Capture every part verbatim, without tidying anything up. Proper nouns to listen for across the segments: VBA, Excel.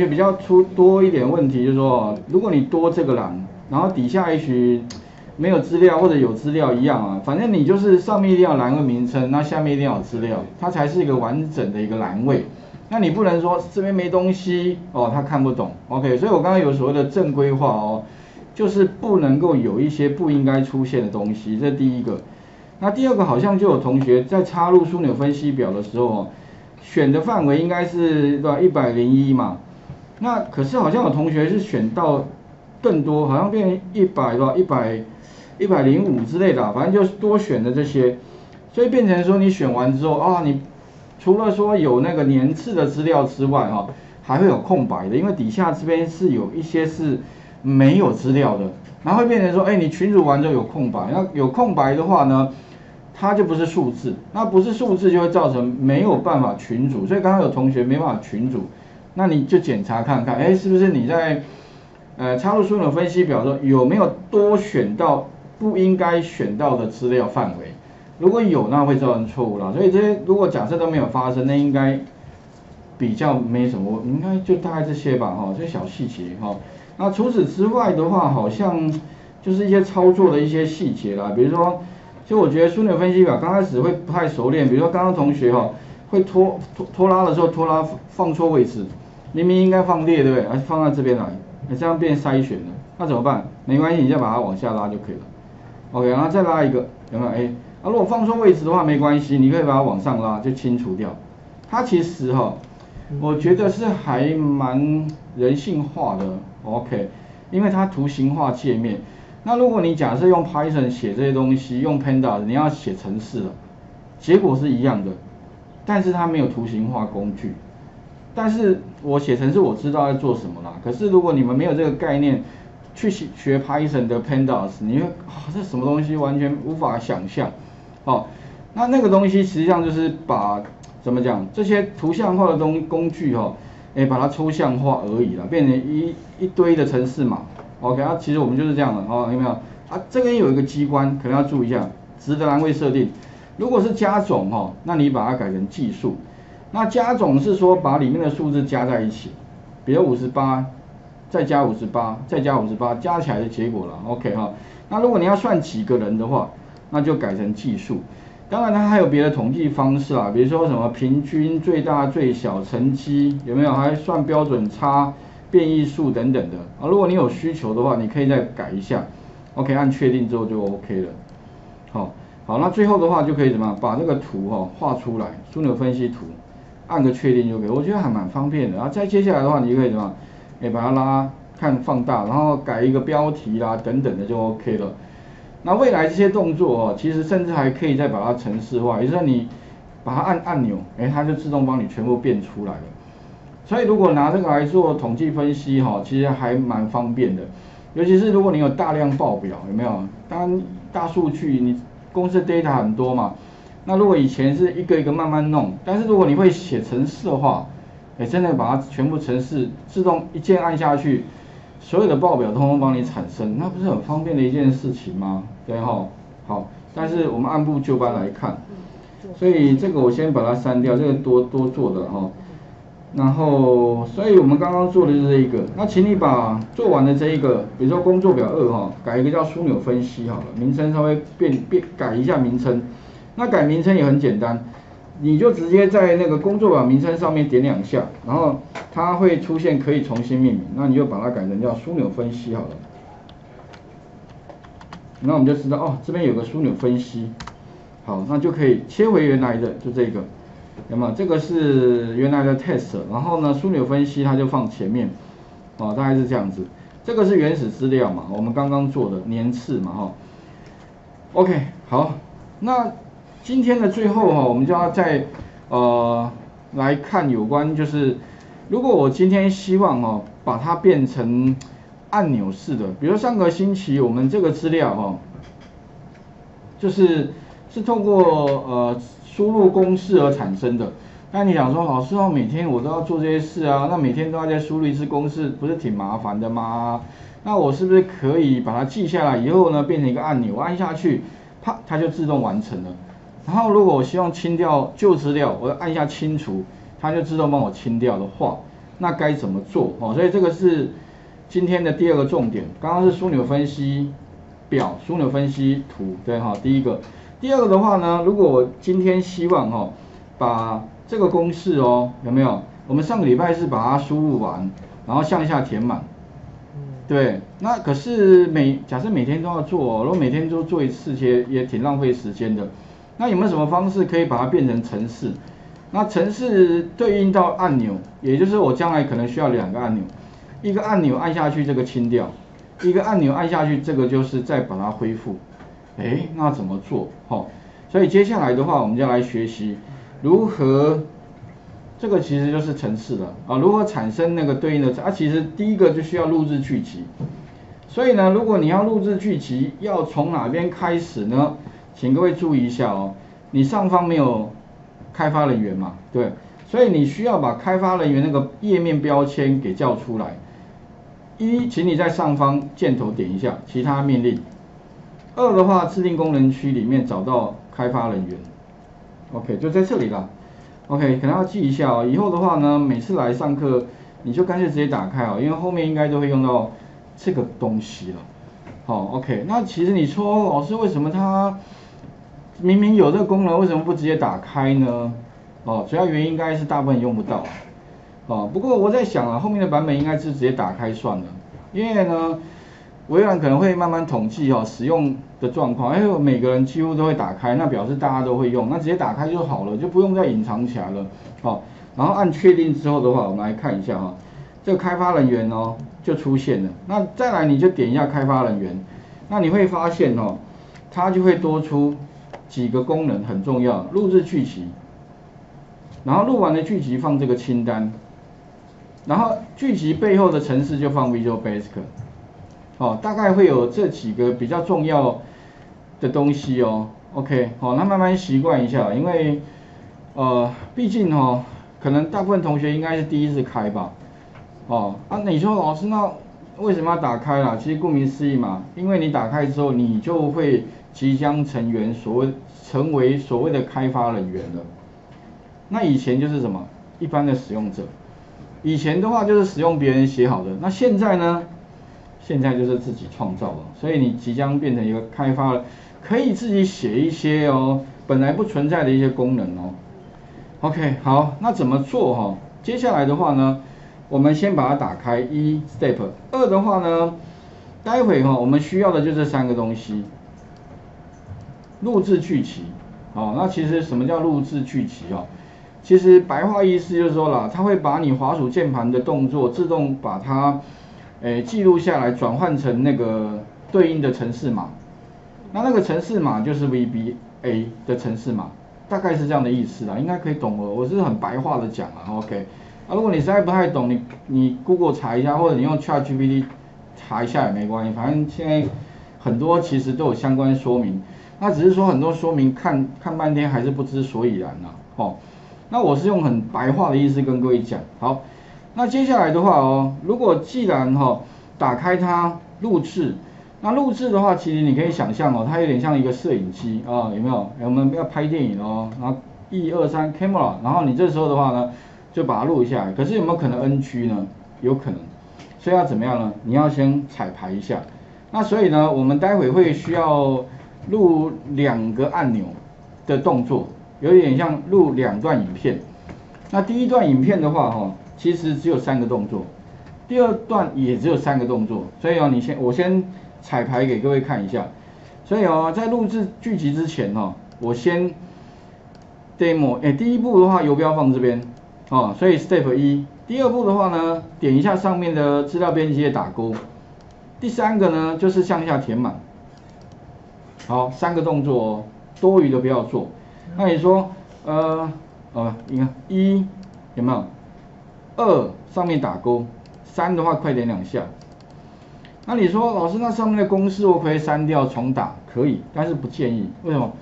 也比较出多一点问题，就是说，如果你多这个栏，然后底下也许没有资料或者有资料一样啊，反正你就是上面一定要栏位名称，那下面一定要有资料，它才是一个完整的一个栏位。那你不能说这边没东西哦，他看不懂。OK， 所以我刚刚有所谓的正规化哦，就是不能够有一些不应该出现的东西，这第一个。那第二个好像就有同学在插入枢纽分析表的时候哦，选的范围应该是对吧一百零一嘛。 那可是好像有同学是选到更多，好像变成一百吧，一百、一百零五之类的、啊，反正就是多选的这些，所以变成说你选完之后啊，你除了说有那个年次的资料之外啊，还会有空白的，因为底下这边是有一些是没有资料的，然后会变成说，哎、欸，你群组完之后有空白，那有空白的话呢，它就不是数字，那不是数字就会造成没有办法群组，所以刚刚有同学没办法群组。 那你就检查看看，哎，是不是你在呃插入枢纽分析表中有没有多选到不应该选到的资料范围？如果有，那会造成错误啦。所以这些如果假设都没有发生，那应该比较没什么，应该就大概这些吧，哈、哦，这些小细节哈、哦。那除此之外的话，好像就是一些操作的一些细节啦，比如说，就我觉得枢纽分析表刚开始会不太熟练，比如说刚刚同学哈、哦、会拖拖拖拉的时候拖拉放错位置。 明明应该放列，对不对？而放到这边来，这样变筛选了，那怎么办？没关系，你再把它往下拉就可以了。OK， 然后再拉一个，有没有？哎，啊，如果放错位置的话，没关系，你可以把它往上拉，就清除掉。它其实哈、哦，我觉得是还蛮人性化的。OK， 因为它图形化界面。那如果你假设用 Python 写这些东西，用 Pandas 你要写程式了，结果是一样的，但是它没有图形化工具。 但是我写程式我知道要做什么啦。可是如果你们没有这个概念，去学 Python 的 Pandas， 你会啊、哦、这什么东西完全无法想象。哦，那那个东西实际上就是把怎么讲这些图像化的东工具哈、哦，哎把它抽象化而已啦，变成一一堆的程式码。OK， 啊其实我们就是这样的哦，有没有？啊这边有一个机关，可能要注意一下，值的栏位设定。如果是加总哈、哦，那你把它改成计数。 那加总是说把里面的数字加在一起，比如五十八，再加五十八，再加五十八，加起来的结果了。OK 哈，那如果你要算几个人的话，那就改成计数。当然它还有别的统计方式啊，比如说什么平均、最大、最小、乘积，有没有？还算标准差、变异数等等的啊。如果你有需求的话，你可以再改一下。OK， 按确定之后就 OK 了。好，好，那最后的话就可以怎么样？把这个图哈、哦、画出来，枢纽分析图。 按个确定就可以，我觉得还蛮方便的。然后再接下来的话，你就可以怎么，哎、欸，把它拉看放大，然后改一个标题啦、啊、等等的就 OK 了。那未来这些动作哦，其实甚至还可以再把它程式化，也就是说你把它按按钮，哎、欸，它就自动帮你全部变出来了。所以如果拿这个来做统计分析哈、哦，其实还蛮方便的。尤其是如果你有大量报表，有没有？当然大数据，你公司 data 很多嘛。 那如果以前是一个一个慢慢弄，但是如果你会写程式的话，哎、欸，真的把它全部程式自动一键按下去，所有的报表通通帮你产生，那不是很方便的一件事情吗？对哈，好，但是我们按部就班来看，所以这个我先把它删掉，这个多多做的哈。然后，所以我们刚刚做的就是这一个，那请你把做完的这一个，比如说工作表二哈，改一个叫枢纽分析好了，名称稍微变变改一下名称。 那改名称也很简单，你就直接在那个工作表名称上面点两下，然后它会出现可以重新命名，那你就把它改成叫枢纽分析好了。那我们就知道哦，这边有个枢纽分析，好，那就可以切回原来的，就这个，那么这个是原来的 test， 然后呢枢纽分析它就放前面，哦，大概是这样子，这个是原始资料嘛，我们刚刚做的年次嘛哈、哦。OK， 好，那。 今天的最后哈，我们就要再呃来看有关就是，如果我今天希望哦把它变成按钮式的，比如上个星期我们这个资料哈，就是是透过呃输入公式而产生的。那你想说老师哦，每天我都要做这些事啊，那每天都要再输入一次公式，不是挺麻烦的吗？那我是不是可以把它记下来以后呢，变成一个按钮，按下去，啪，它就自动完成了。 然后，如果我希望清掉旧资料，我按一下清除，它就自动帮我清掉的话，那该怎么做？哦，所以这个是今天的第二个重点。刚刚是枢纽分析表、枢纽分析图，对哈、哦，第一个。第二个的话呢，如果我今天希望哈、哦，把这个公式哦，有没有？我们上个礼拜是把它输入完，然后向下填满。 对，那可是每假设每天都要做、哦，如果每天都做一次，也也挺浪费时间的。那有没有什么方式可以把它变成程式？那程式对应到按钮，也就是我将来可能需要两个按钮，一个按钮按下去这个清掉，一个按钮按下去这个就是再把它恢复。哎，那怎么做？哦，所以接下来的话，我们就来学习如何。 这个其实就是程式了啊，如何产生那个对应的啊？其实第一个就需要录制巨集，所以呢，如果你要录制巨集，要从哪边开始呢？请各位注意一下哦，你上方没有开发人员嘛，对，所以你需要把开发人员那个页面标签给叫出来。一，请你在上方箭头点一下其他命令。二的话，制定功能区里面找到开发人员 ，OK， 就在这里啦。 OK， 可能要记一下哦。以后的话呢，每次来上课，你就干脆直接打开哦，因为后面应该都会用到这个东西了。好 ，OK， 那其实你说老师为什么他明明有这个功能，为什么不直接打开呢？哦，主要原因应该是大部分用不到。哦，不过我在想啊，后面的版本应该是直接打开算了，因为呢，微软可能会慢慢统计哦使用的状况，因为每个人几乎都会打开，那表示大家都会用，那直接打开就好了，就不用再隐藏起来了。好、哦，然后按确定之后的话，我们来看一下哈、哦，这个开发人员哦就出现了。那再来你就点一下开发人员，那你会发现哦，它就会多出几个功能很重要，录制剧集，然后录完的剧集放这个清单，然后剧集背后的程式就放 Visual Basic。 哦，大概会有这几个比较重要的东西哦。OK， 好、哦，那慢慢习惯一下，因为呃，毕竟哦，可能大部分同学应该是第一次开吧。哦，啊，你说老师那为什么要打开啦？其实顾名思义嘛，因为你打开之后，你就会即将成员所谓成为所谓的开发人员了。那以前就是什么一般的使用者，以前的话就是使用别人写好的，那现在呢？ 现在就是自己创造了，所以你即将变成一个开发了，可以自己写一些哦，本来不存在的一些功能哦。OK， 好，那怎么做哈、哦？接下来的话呢，我们先把它打开一 step， 二的话呢，待会哈、哦、我们需要的就这三个东西，录制巨集。哦，那其实什么叫录制巨集哦？其实白话意思就是说啦，它会把你滑鼠键盘的动作自动把它。 诶，记录下来，转换成那个对应的程式码，那那个程式码就是 V B A 的程式码，大概是这样的意思啦，应该可以懂了。我是很白话的讲啊 ，OK。啊，如果你实在不太懂，你你 Google 查一下，或者你用 Chat G P T 查一下也没关系，反正现在很多其实都有相关说明。那只是说很多说明看看半天还是不知所以然啦、啊，哦。那我是用很白话的意思跟各位讲，好。 那接下来的话哦，如果既然哈、哦、打开它录制，那录制的话，其实你可以想象哦，它有点像一个摄影机啊、哦，有没有？我们要拍电影哦，然后一二三 camera， 然后你这时候的话呢，就把它录下来。可是有没有可能 N G 呢？有可能，所以要怎么样呢？你要先彩排一下。那所以呢，我们待会会需要录两个按钮的动作，有点像录两段影片。那第一段影片的话哈、哦。 其实只有三个动作，第二段也只有三个动作，所以哦，你先我先彩排给各位看一下。所以哦，在录制剧集之前哦，我先 demo， 哎，第一步的话游标放这边哦，所以 step 一。第二步的话呢，点一下上面的资料编辑页打勾。第三个呢，就是向下填满。好，三个动作哦，多余的不要做。那你说，呃，哦，你看一有没有？ 二上面打勾，三的话快点两下。那你说老师，那上面的公式我可以删掉重打？可以，但是不建议。为什么？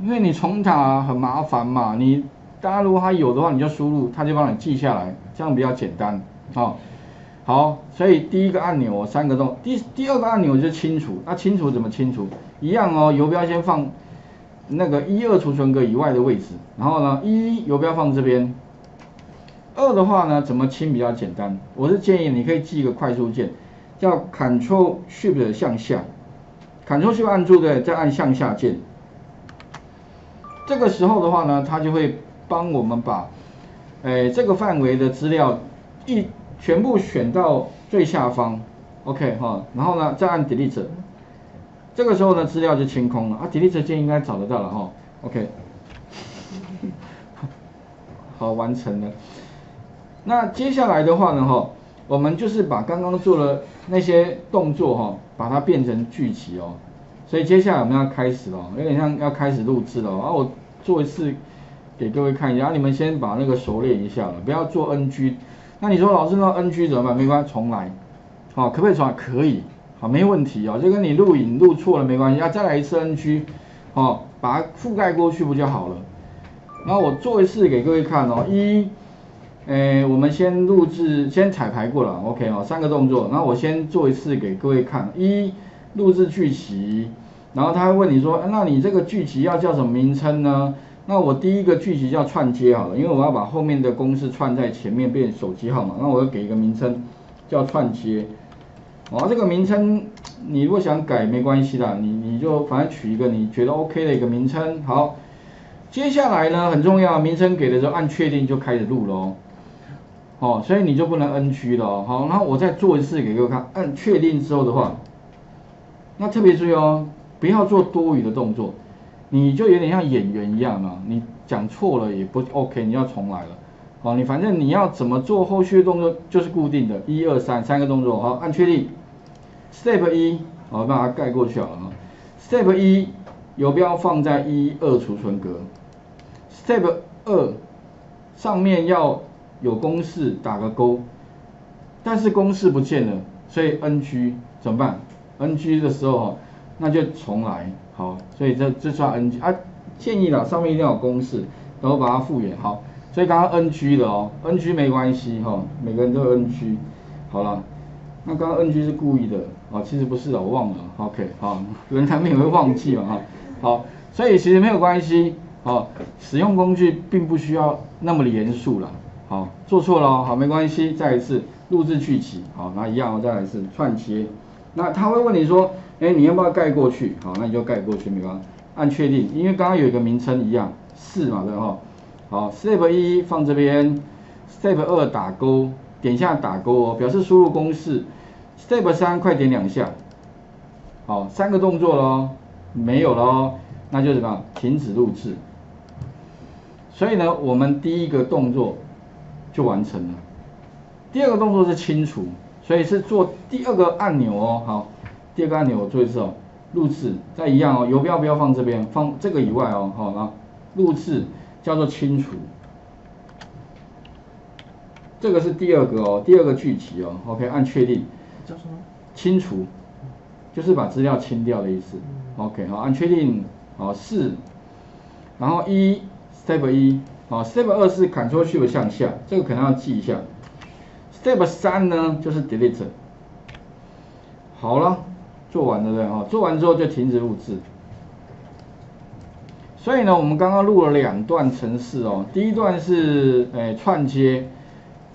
因为你重打很麻烦嘛。你大家如果它有的话，你就输入，它就帮你记下来，这样比较简单。哦，好，所以第一个按钮我三个动，第第二个按钮就清除。那清除怎么清除？一样哦，游标先放那个一二储存格以外的位置，然后呢，一游标放这边。二的话呢，怎么清比较简单？我是建议你可以记一个快速键，叫 Ctrl Shift 向下 ，Ctrl Shift 按住对，再按向下键。这个时候的话呢，它就会帮我们把，哎、呃，这个范围的资料一全部选到最下方 ，OK 哈、哦，然后呢，再按 Delete。 这个时候呢，资料就清空了啊 ，delete 键应该找得到了哈、哦、，OK， 好，完成了。那接下来的话呢，哈，我们就是把刚刚做的那些动作哈、哦，把它变成句集哦。所以接下来我们要开始哦，有点像要开始录制了、哦、啊，我做一次给各位看一下，啊、你们先把那个熟练一下了，不要做 N G。那你说老师那 N G 怎么办？没关系，重来，好、哦，可不可以重来？可以。 好，没问题哦，就跟你录影录错了没关系，啊，再来一次 N G， 哦，把它覆盖过去不就好了？然后我做一次给各位看哦，一，诶，我们先录制，先彩排过了 ，OK 哦，三个动作，然后我先做一次给各位看，一，录制句集，然后他会问你说，那你这个句集要叫什么名称呢？那我第一个句集叫串接好了，因为我要把后面的公式串在前面变手机号码，那我要给一个名称叫串接。 哦，这个名称你如果想改没关系的，你你就反正取一个你觉得 OK 的一个名称。好，接下来呢很重要，名称给的时候按确定就开始录了哦。哦，所以你就不能 N G 了哦。好，然后我再做一次给各位看，按确定之后的话，那特别注意哦，不要做多余的动作，你就有点像演员一样嘛，你讲错了也不 OK， 你要重来了。 好，你反正你要怎么做后续的动作就是固定的，一二三三个动作，好，按确定 ，step 一，好，把它盖过去好了啊 ，step 一游标放在一二储存格 ，step 二上面要有公式打个勾，但是公式不见了，所以 N G 怎么办 ？N G 的时候那就重来，好，所以这这算 N G 啊，建议啦，上面一定要有公式，然后把它复原好。 所以刚刚 N G 的哦 ，N G 没关系哈、哦，每个人都 N G。好了，那刚刚 N G 是故意的哦，其实不是的，我忘了。OK， 好，人难免会忘记嘛哈。好，所以其实没有关系哦，使用工具并不需要那么的严肃了。好，做错了、哦、好没关系，再一次录制句集，好，那一样哦，再来一次串接。那他会问你说，哎，你要不要盖过去？好，那你就盖过去没关系，按确定，因为刚刚有一个名称一样是嘛对哈、哦。 好 ，step 一放这边 ，step 二打勾，点下打勾哦，表示输入公式。step 三快点两下，好，三个动作咯，没有咯，那就什么？停止录制。所以呢，我们第一个动作就完成了，第二个动作是清除，所以是做第二个按钮哦。好，第二个按钮我做一次哦，录制，再一样哦，游标不要放这边，放这个以外哦。好，然后录制。 叫做清除，这个是第二个哦，第二个句集哦。OK， 按确定。叫什么？清除，就是把资料清掉的意思。OK， 好，按确定。好，四，然后一 ，step 一，好 ，step 二是 Ctrl Shift 向下，这个可能要记一下。Step 三呢，就是 Delete。好了，做完了对哈，做完之后就停止录制。 所以呢，我们刚刚录了两段程式哦，第一段是诶串接，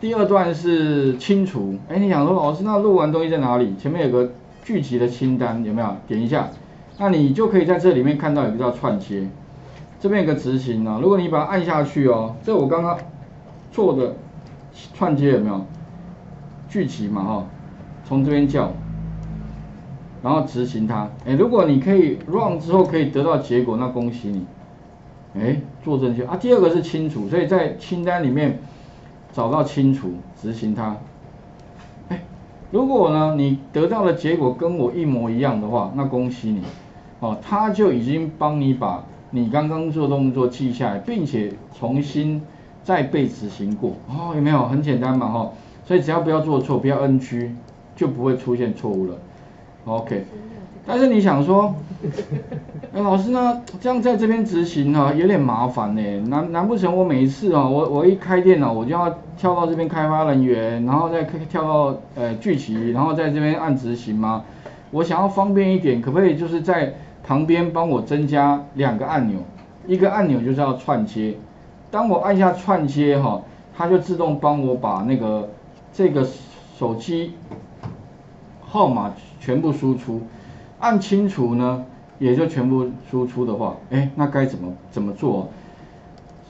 第二段是清除。哎，你想说老师，那录完东西在哪里？前面有个聚集的清单，有没有？点一下，那你就可以在这里面看到有个叫串接，这边有个执行啊。如果你把它按下去哦，这我刚刚做的串接有没有？聚集嘛哈、哦，从这边叫。 然后执行它，哎，如果你可以 run 之后可以得到结果，那恭喜你，哎，做正确啊。第二个是清除，所以在清单里面找到清除，执行它。哎，如果呢你得到的结果跟我一模一样的话，那恭喜你，哦，它就已经帮你把你刚刚做动作记下来，并且重新再被执行过，哦，有没有？很简单嘛，哈，所以只要不要做错，不要 N G， 就不会出现错误了。 OK， 但是你想说，哎，老师呢，这样在这边执行啊，有点麻烦呢。难难不成我每一次啊，我我一开电脑我就要跳到这边开发人员，然后再跳到呃剧集，然后在这边按执行吗？我想要方便一点，可不可以就是在旁边帮我增加两个按钮？一个按钮就是要串接，当我按下串接哈、啊，它就自动帮我把那个这个手机号码全部输出，按清除呢也就全部输出的话，哎，那该怎么怎么做、啊？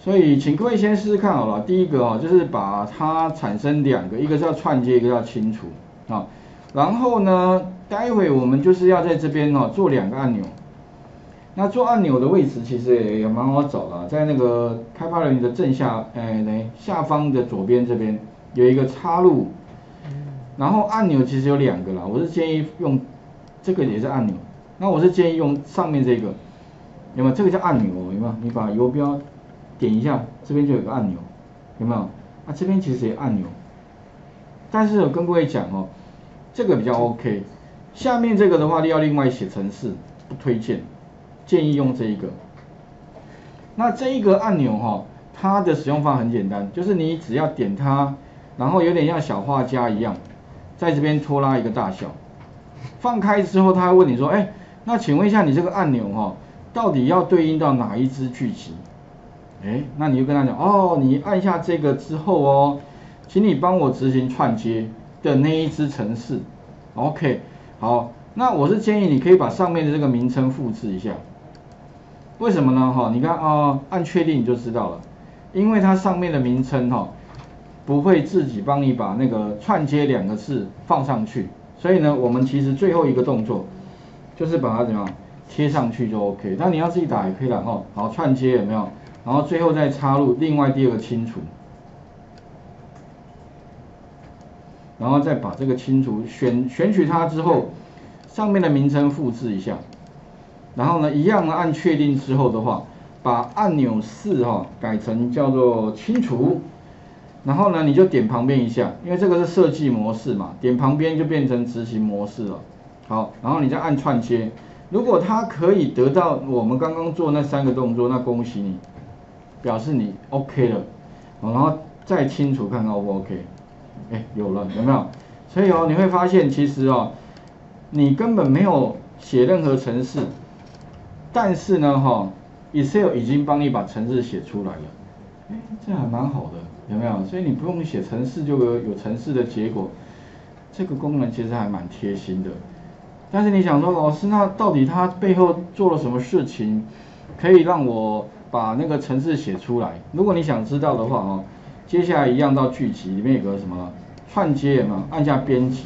所以请各位先试试看好了。第一个啊，就是把它产生两个，一个叫串接，一个叫清除啊。然后呢，待会我们就是要在这边哦、啊、做两个按钮。 那做按钮的位置其实也也蛮好找的、啊，在那个开发人员的正下，哎，等下方的左边这边有一个插入，然后按钮其实有两个啦，我是建议用这个也是按钮，那我是建议用上面这个，有没有？这个叫按钮，有没有？你把游标点一下，这边就有个按钮，有没有？啊，这边其实也按钮，但是我跟各位讲哦，这个比较 OK， 下面这个的话要另外写程式，不推荐。 建议用这一个，那这一个按钮哈、哦，它的使用法很简单，就是你只要点它，然后有点像小画家一样，在这边拖拉一个大小，放开之后，它会问你说，哎，那请问一下你这个按钮哈、哦，到底要对应到哪一支剧集？哎，那你就跟他讲，哦，你按下这个之后哦，请你帮我执行串接的那一支程式 ，OK， 好，那我是建议你可以把上面的这个名称复制一下。 为什么呢？哈，你看哦，按确定你就知道了，因为它上面的名称哈、哦，不会自己帮你把那个串接两个字放上去，所以呢，我们其实最后一个动作就是把它怎么样贴上去就 OK。那你要自己打也可以了哈。好，串接有没有？然后最后再插入另外第二个清除，然后再把这个清除选选取它之后，上面的名称复制一下。 然后呢，一样呢，按确定之后的话，把按钮四哈、哦、改成叫做清除，然后呢，你就点旁边一下，因为这个是设计模式嘛，点旁边就变成执行模式了。好，然后你再按串接，如果它可以得到我们刚刚做那三个动作，那恭喜你，表示你 OK 了。然后再清除看看 O 不 OK？ 哎，有了，有没有？所以哦，你会发现其实哦，你根本没有写任何程式。 但是呢，哈、哦、，Excel 已经帮你把程式写出来了，哎，这还蛮好的，有没有？所以你不用写程式就有有程式的结果，这个功能其实还蛮贴心的。但是你想说，老师，那到底它背后做了什么事情，可以让我把那个程式写出来？如果你想知道的话，哦，接下来一样到剧集里面有个什么串接嘛，按下编辑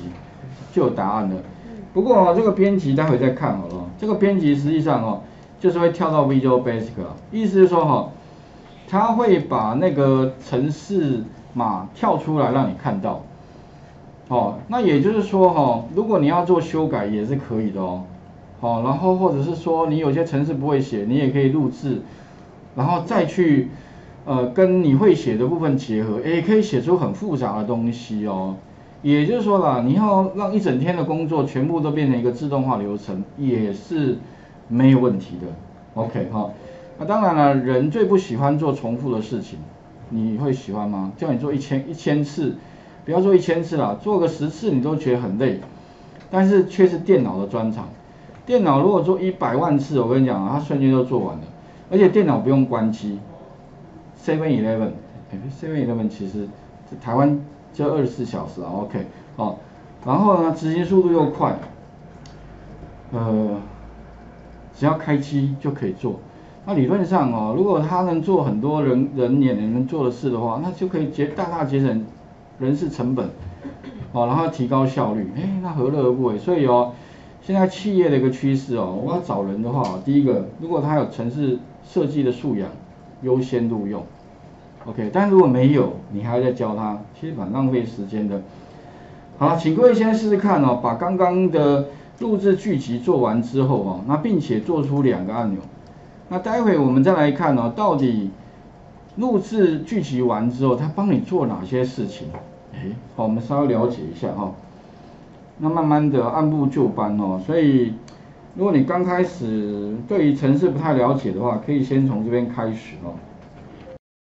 就有答案了。不过哦，这个编辑待会再看好了，这个编辑实际上哦。 就是会跳到 Visual Basic 啊，意思是说哈、哦，它会把那个程式码跳出来让你看到，哦，那也就是说哈、哦，如果你要做修改也是可以的哦，好、哦，然后或者是说你有些程式不会写，你也可以录制，然后再去呃跟你会写的部分结合，也可以写出很复杂的东西哦。也就是说啦，你要让一整天的工作全部都变成一个自动化流程，也是。 没有问题的 ，OK 哈、哦。那、啊、当然了，人最不喜欢做重复的事情，你会喜欢吗？叫你做一千一千次，不要做一千次啦，做个十次你都觉得很累。但是却是电脑的专长，电脑如果做一百万次，我跟你讲啊，它瞬间就做完了。而且电脑不用关机 ，seven eleven， 哎 ，seven eleven 其实台湾就二十四小时啊 ，OK 哦。然后呢，执行速度又快，呃。 只要开机就可以做，那理论上哦，如果他能做很多人人也能做的事的话，那就可以节大大节省人事成本，哦，然后提高效率，哎，那何乐而不为？所以哦，现在企业的一个趋势哦，我要找人的话、哦，第一个，如果他有程式设计的素养，优先录用 ，OK， 但如果没有，你还要再教他，其实蛮浪费时间的。好了，请各位先试试看哦，把刚刚的。 录制剧集做完之后哦，那并且做出两个按钮，那待会我们再来看哦，到底录制剧集完之后，它帮你做哪些事情？哎，好，我们稍微了解一下哦。那慢慢的按部就班哦，所以如果你刚开始对于程式不太了解的话，可以先从这边开始哦。